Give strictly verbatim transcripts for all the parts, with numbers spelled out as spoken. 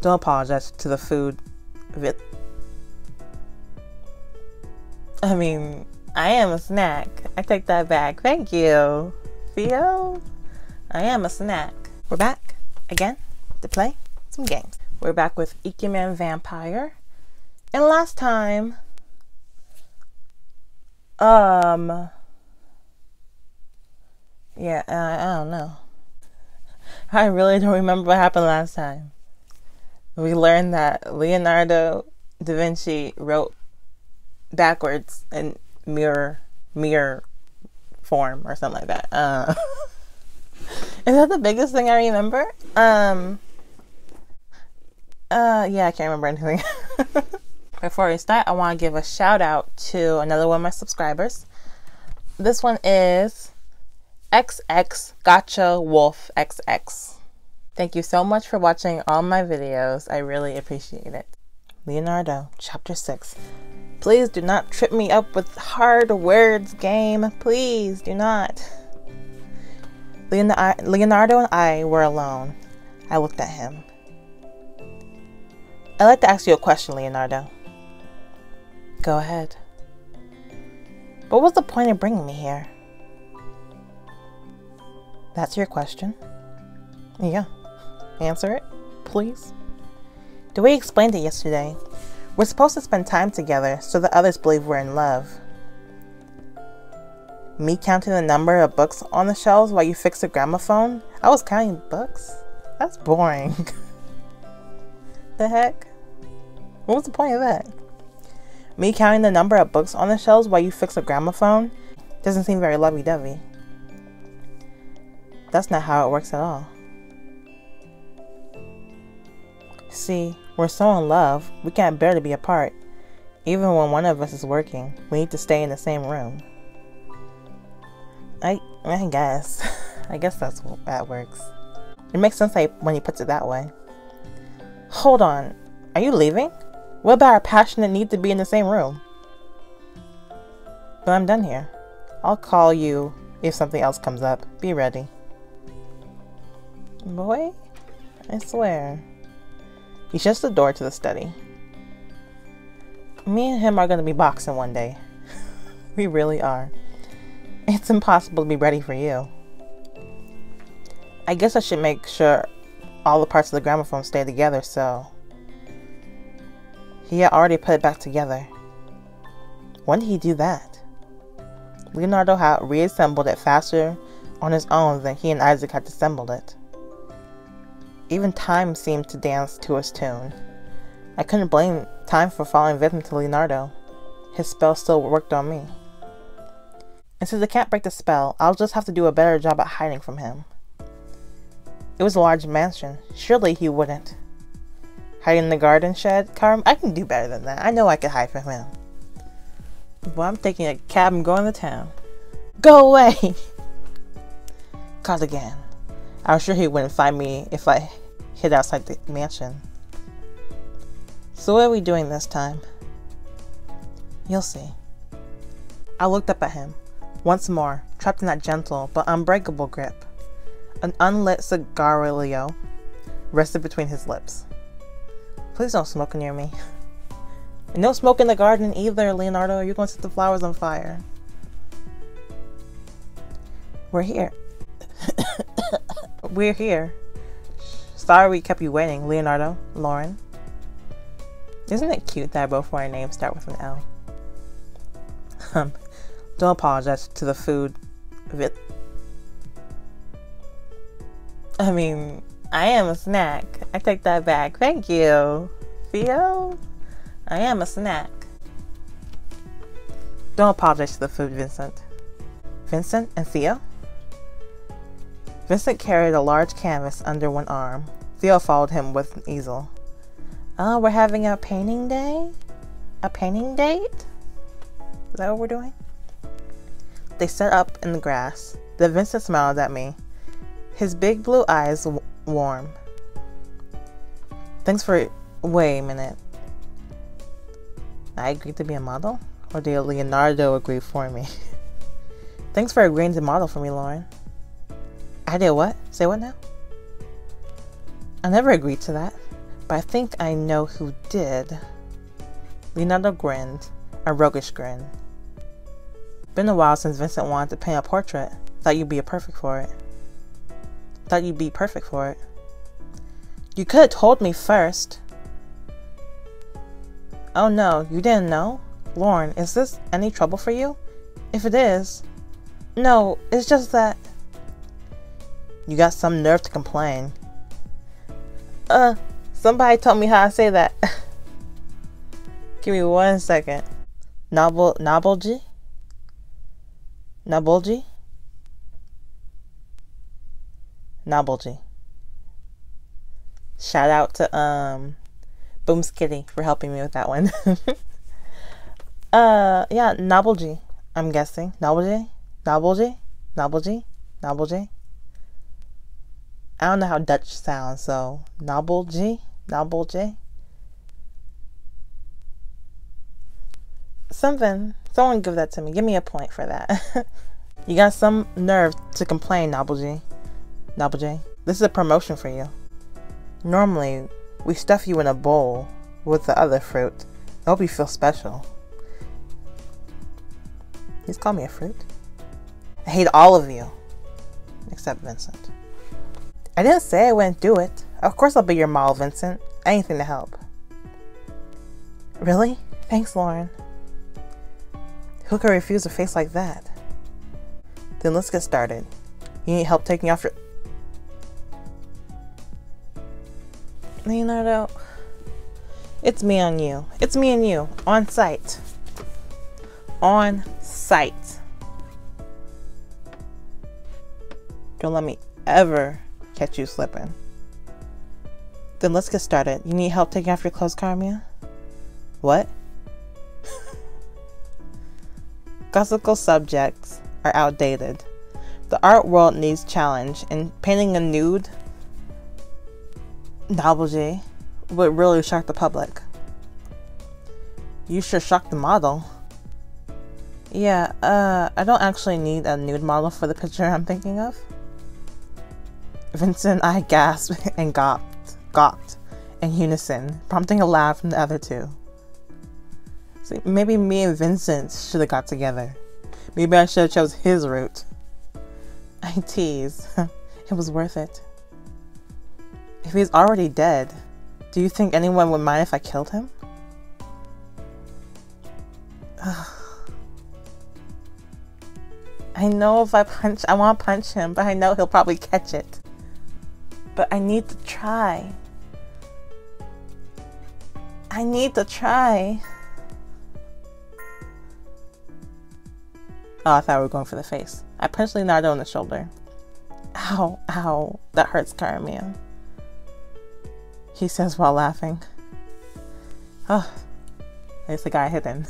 Don't apologize to the food. I mean, I am a snack. I take that back. Thank you, Theo. I am a snack. We're back again to play some games. We're back with Ikemen Vampire. And last time, um, yeah, uh, I don't know. I really don't remember what happened last time. We learned that Leonardo da Vinci wrote backwards in mirror mirror form or something like that. Uh, is that the biggest thing I remember? Um, uh, yeah, I can't remember anything. Before we start, I want to give a shout out to another one of my subscribers. This one is X X Gacha Wolf X X. Thank you so much for watching all my videos. I really appreciate it. Leonardo, chapter six. Please do not trip me up with hard words, game. Please do not. Leonardo and I were alone. I looked at him. I'd like to ask you a question, Leonardo. Go ahead. What was the point of bringing me here? That's your question? Yeah. Answer it, please. The way you explained it yesterday, we're supposed to spend time together so that others believe we're in love. Me counting the number of books on the shelves while you fixed the gramophone? I was counting books? That's boring. The heck? What was the point of that? Me counting the number of books on the shelves while you fix a gramophone doesn't seem very lovey-dovey. That's not how it works at all. See, we're so in love, we can't bear to be apart. Even when one of us is working, we need to stay in the same room. I, I guess. I guess that's what that works. It makes sense when he puts it that way. Hold on, are you leaving? What about our passionate need to be in the same room? But I'm done here. I'll call you if something else comes up. Be ready. Boy, I swear. He shuts the door to the study. Me and him are going to be boxing one day. We really are. It's impossible to be ready for you. I guess I should make sure all the parts of the gramophone stay together, so... He had already put it back together. When did he do that? Leonardo had reassembled it faster on his own than he and Isaac had assembled it. Even time seemed to dance to his tune. I couldn't blame time for falling victim to Leonardo. His spell still worked on me. And since I can't break the spell, I'll just have to do a better job at hiding from him. It was a large mansion. Surely he wouldn't. Hiding in the garden shed? Cara, I can do better than that. I know I could hide from him. Well, I'm taking a cab and going to town. Go away! Caught again. I was sure he wouldn't find me if I hid outside the mansion. So what are we doing this time? You'll see. I looked up at him, once more, trapped in that gentle but unbreakable grip. An unlit cigarillo rested between his lips. Please don't smoke near me. And no smoke in the garden either, Leonardo. You're going to set the flowers on fire. We're here. We're here. Sorry we kept you waiting, Leonardo, Lauren. Isn't it cute that both of our names start with an L? Um, don't apologize to the food. I mean, I am a snack. I take that back. Thank you, Theo. I am a snack. Don't apologize to the food, Vincent. Vincent and Theo? Vincent carried a large canvas under one arm. Theo followed him with an easel. Oh, we're having a painting day? A painting date? Is that what we're doing? They sat up in the grass. Then Vincent smiled at me, his big blue eyes warm. Thanks for... Wait a minute. I agreed to be a model? Or did Leonardo agree for me? Thanks for agreeing to model for me, Lauren. I did what? Say what now? I never agreed to that. but I think I know who did. Leonardo grinned, a roguish grin. Been a while since Vincent wanted to paint a portrait. Thought you'd be perfect for it. Thought you'd be perfect for it. You could have told me first. Oh no, you didn't know? Lauren, is this any trouble for you? If it is... No, it's just that... You got some nerve to complain. Uh, somebody told me how I say that. Give me one second. Nabul Nabulji? Nabulji? Nabulji. Shout out to um Boom's Kitty for helping me with that one. uh yeah, Nabulji, I'm guessing. Nabulji? Nabulji? Nabulji? Nabulji? I don't know how Dutch sounds, so Nabulji? Nabulji? Something. Someone give that to me. Give me a point for that. You got some nerve to complain, Nabulji. Nabulji. This is a promotion for you. Normally, we stuff you in a bowl with the other fruit. I hope you feel special. He's called me a fruit. I hate all of you. Except Vincent. I didn't say I wouldn't do it. Of course I'll be your model, Vincent. Anything to help. Really? Thanks, Lauren. Who can refuse a face like that? Then let's get started. You need help taking off your... Leonardo, it's me on you. It's me and you. On site. On site. Don't let me ever catch you slipping. Then let's get started. You need help taking off your clothes, Cara mia? What? Classical subjects are outdated. The art world needs challenge, and painting a nude Nabulji would really shock the public. You should shock the model. Yeah, uh, I don't actually need a nude model for the picture I'm thinking of. Vincent and I gasped and gawped, gawped in unison, prompting a laugh from the other two. See, maybe me and Vincent should have got together. Maybe I should have chose his route. I tease. It was worth it. If he's already dead, do you think anyone would mind if I killed him? Ugh. I know if I punch, I want to punch him, but I know he'll probably catch it. But I need to try. I need to try. Oh, I thought we were going for the face. I punched Leonardo in the shoulder. Ow, ow, that hurts, Cara mia. He says while laughing. Oh, there's the guy hidden.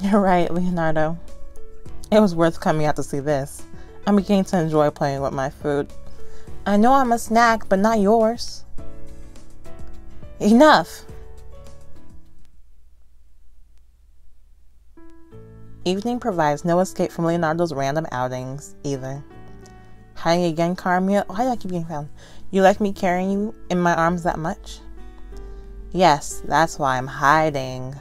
You're right, Leonardo. It was worth coming out to see this. I'm beginning to enjoy playing with my food. I know I'm a snack, but not yours. Enough! Evening provides no escape from Leonardo's random outings, either. Hiding again, Cara mia? Why do I keep getting found? You like me carrying you in my arms that much? Yes, that's why I'm hiding.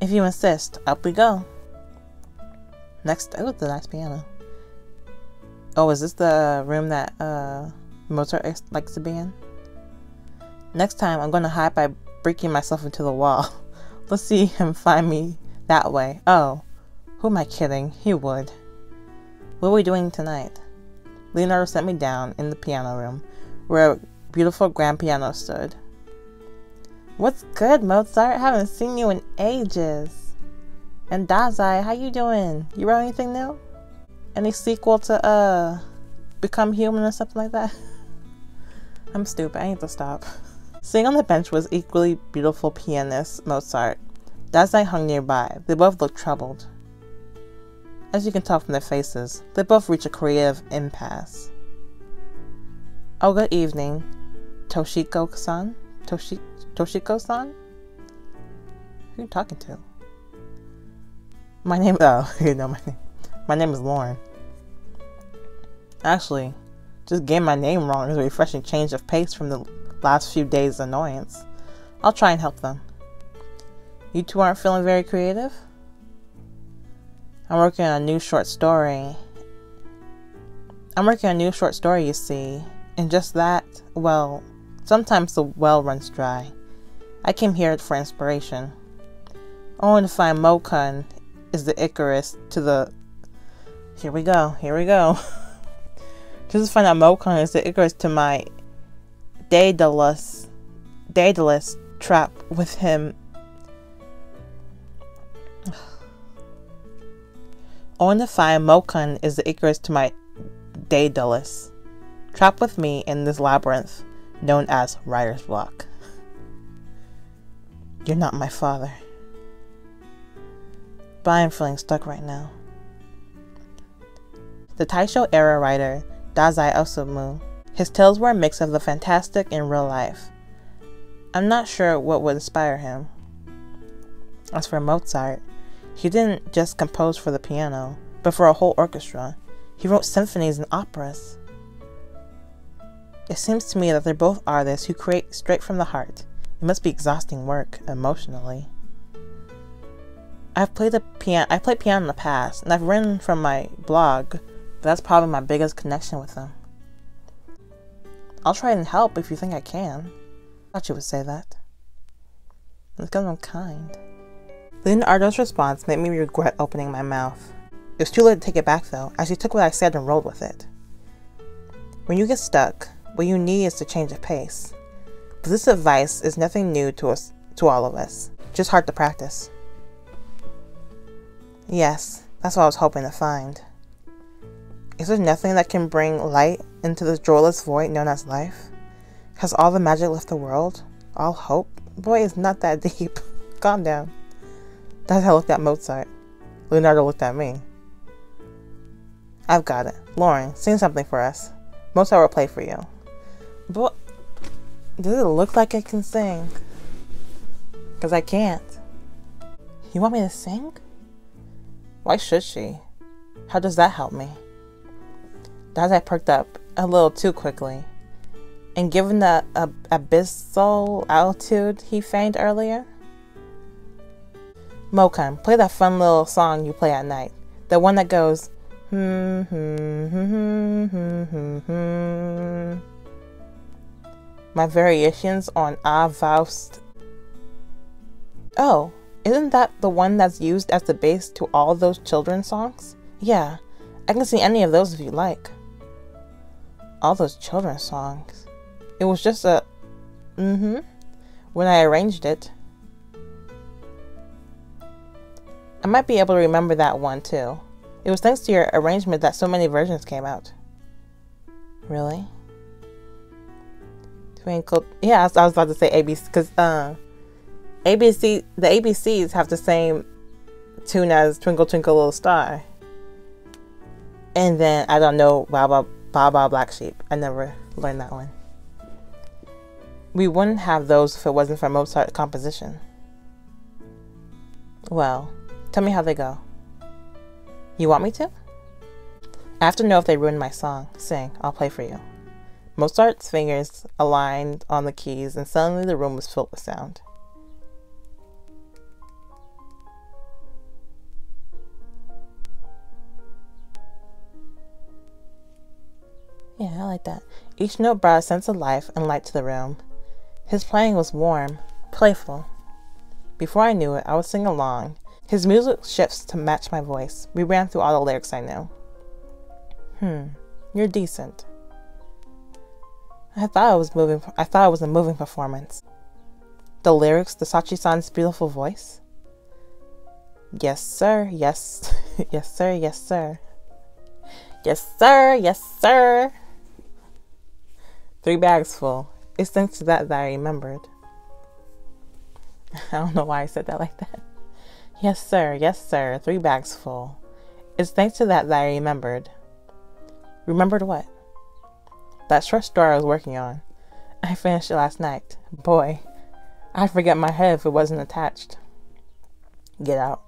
If you insist, up we go. Next, oh, the nice piano. Oh, is this the room that uh, Mozart likes to be in? Next time, I'm going to hide by breaking myself into the wall. Let's see him find me that way. Oh, who am I kidding? He would. What are we doing tonight? Leonardo sent me down in the piano room, where a beautiful grand piano stood. What's good, Mozart? I haven't seen you in ages. And Dazai, how you doing? You wrote anything new? Any sequel to uh, Become Human or something like that? I'm stupid. I need to stop. Sitting on the bench was equally beautiful pianist Mozart. Dazai hung nearby. They both looked troubled. As you can tell from their faces, they both reach a creative impasse. Oh, good evening, Toshiko-san? Toshi Toshiko-san? Who are you talking to? My name- oh, you know my name. My name is Lauren. Actually, Just getting my name wrong is a refreshing change of pace from the last few days' annoyance. I'll try and help them. You two aren't feeling very creative? I'm working on a new short story. I'm working on a new short story, you see. And just that, well, sometimes the well runs dry. I came here for inspiration. Only to find Mocan is the Icarus to the... Here we go, here we go. Just to find out Mocan is the Icarus to my Daedalus, Daedalus trap with him. Only to find Mocan is the Icarus to my Daedalus trap with me in this labyrinth known as Writer's Block. You're not my father. But I am feeling stuck right now. The Taisho era writer Dazai Osamu, his tales were a mix of the fantastic and real life. I'm not sure what would inspire him. As for Mozart, he didn't just compose for the piano, but for a whole orchestra. He wrote symphonies and operas. It seems to me that they're both artists who create straight from the heart. It must be exhausting work, emotionally. I've played the piano, I've played piano in the past, and I've written from my blog, but that's probably my biggest connection with them. I'll try and help if you think I can. I thought you would say that. It's because I'm kind. Leonardo's response made me regret opening my mouth. It was too late to take it back, though, as she took what I said and rolled with it. When you get stuck, what you need is to change of pace. But this advice is nothing new to us, to all of us. Just hard to practice. Yes, that's what I was hoping to find. Is there nothing that can bring light into this joyless void known as life? Has all the magic left the world? All hope? Boy, it's not that deep. Calm down. That's how I looked at Mozart. Leonardo looked at me. I've got it. Lauren, sing something for us. Mozart will play for you. But does it look like I can sing? Because I can't. You want me to sing? Why should she? How does that help me? Dazai perked up a little too quickly. And given the ab abyssal altitude he feigned earlier? Mocan, play that fun little song you play at night. The one that goes... Hmm, hmm, hmm, hmm, hmm, hmm. My variations on Avost. Oh, isn't that the one that's used as the base to all those children's songs? Yeah, I can sing any of those if you like. All those children's songs. It was just a mm-hmm when I arranged it. I might be able to remember that one too. It was thanks to your arrangement that so many versions came out. Really? Twinkle. Yeah, I was, I was about to say A B C because uh, A B C, the A B Cs have the same tune as Twinkle Twinkle Little Star. And then I don't know, Baa Baa Baa Baa Black Sheep. I never learned that one. We wouldn't have those if it wasn't for Mozart's composition. Well, tell me how they go. You want me to? I have to know if they ruined my song. Sing, I'll play for you. Mozart's fingers aligned on the keys and suddenly the room was filled with sound. Yeah, I like that. Each note brought a sense of life and light to the room. His playing was warm, playful. Before I knew it, I would sing along. His music shifts to match my voice. We ran through all the lyrics I knew. Hmm, you're decent. I thought I was moving. I thought it was a moving performance. The lyrics, the Sachi-san's beautiful voice. Yes, sir. Yes, yes, sir. Yes, sir. Yes, sir. Yes, sir. Three bags full. It's thanks to that that I remembered. I don't know why I said that like that. Yes, sir. Yes, sir. Three bags full. It's thanks to that that I remembered. Remembered what? That short story I was working on. I finished it last night. Boy, I'd forget my head if it wasn't attached. Get out.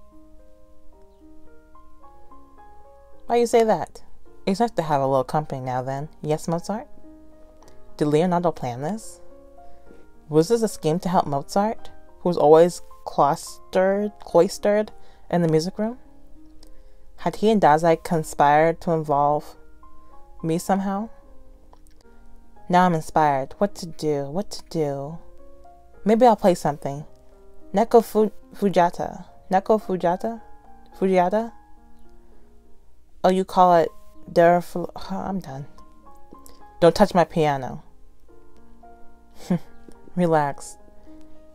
Why you say that? It's nice to have a little company now then. Yes, Mozart? Did Leonardo plan this? Was this a scheme to help Mozart, who was always cloistered, cloistered in the music room? Had he and Dazai conspired to involve me somehow? Now I'm inspired. What to do? What to do? Maybe I'll play something. Neko Fu Fujata. Neko Fujata? Fujata? Oh, you call it Derofl. Oh, I'm done. Don't touch my piano. Relax.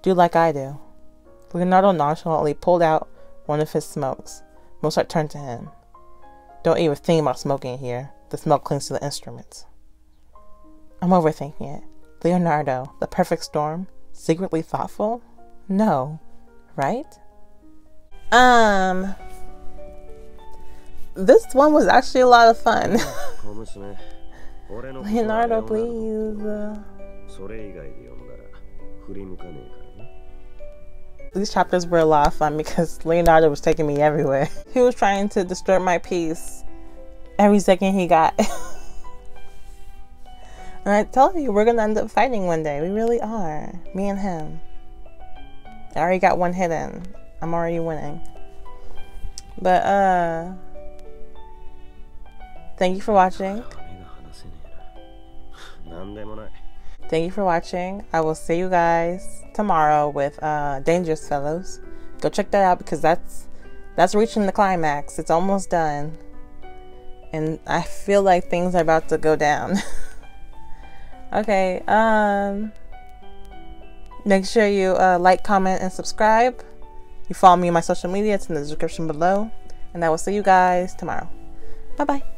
Do like I do. Leonardo nonchalantly pulled out one of his smokes. Mozart turned to him. Don't even think about smoking here. The smoke clings to the instruments. I'm overthinking it. Leonardo, the perfect storm, secretly thoughtful? No, right? Um, this one was actually a lot of fun. Leonardo, please. These chapters were a lot of fun because Leonardo was taking me everywhere. He was trying to disturb my peace every second he got. And I tell you, we're gonna end up fighting one day. We really are. Me and him. I already got one hit in. I'm already winning. But uh thank you for watching. Thank you for watching. I will see you guys tomorrow with uh, Dangerous Fellows. Go check that out because that's that's reaching the climax. It's almost done. And I feel like things are about to go down. Okay. Um, make sure you uh, like, comment, and subscribe. You follow me on my social media. It's in the description below. And I will see you guys tomorrow. Bye-bye.